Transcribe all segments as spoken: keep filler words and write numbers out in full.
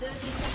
Something? Burn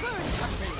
something!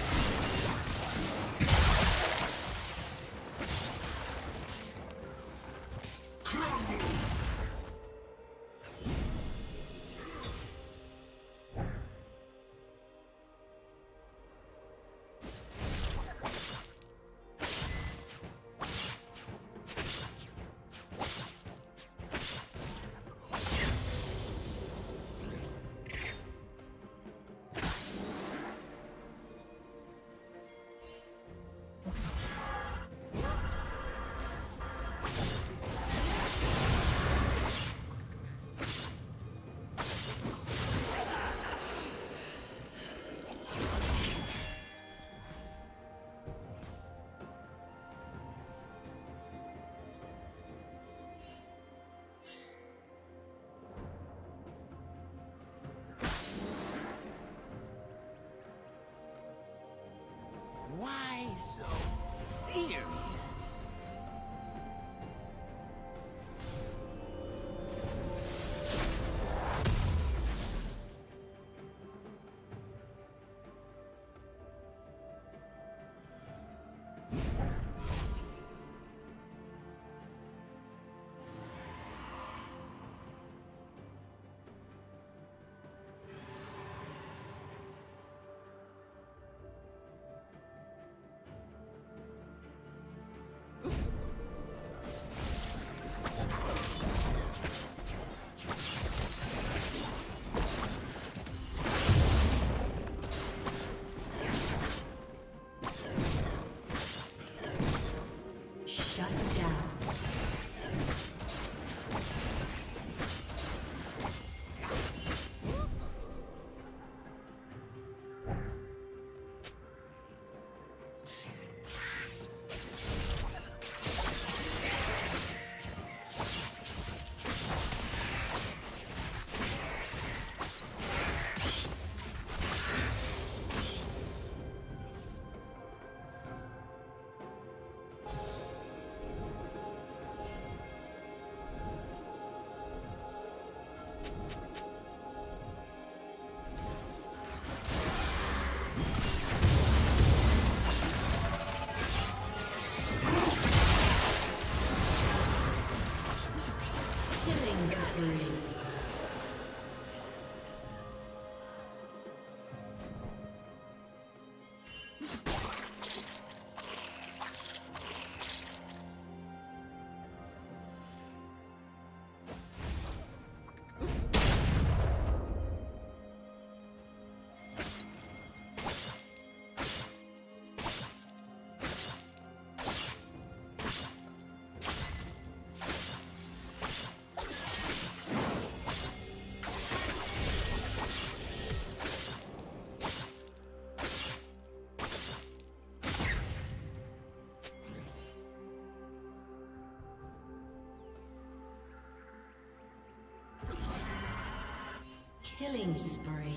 spree. Killing spree.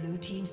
Blue team's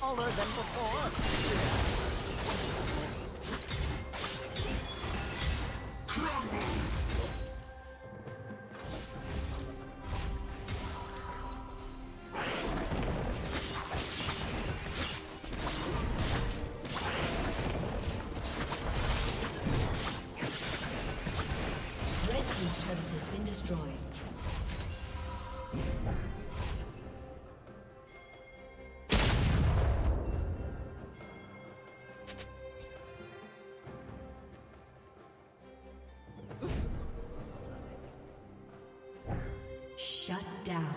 Taller than before. Shut down.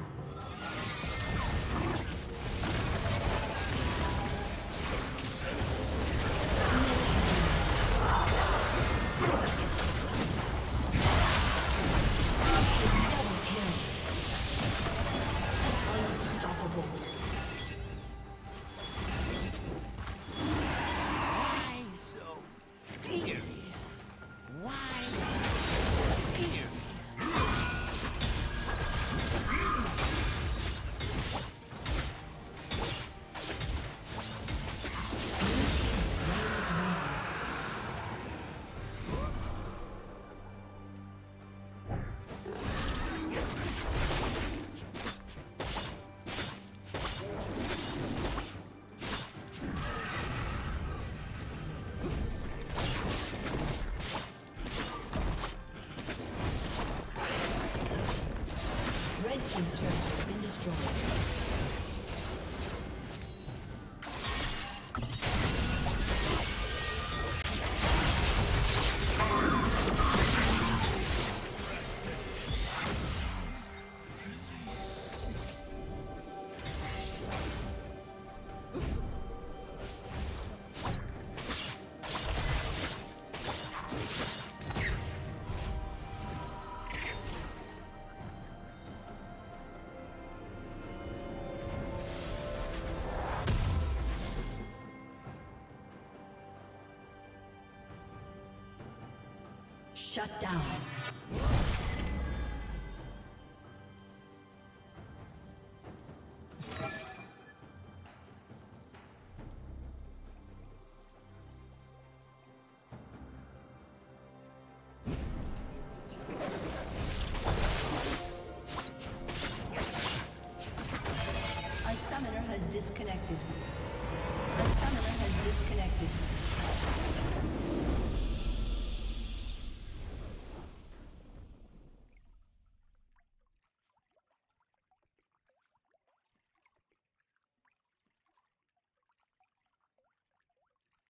His turret has been destroyed. Shut down. A summoner has disconnected. A summoner has disconnected.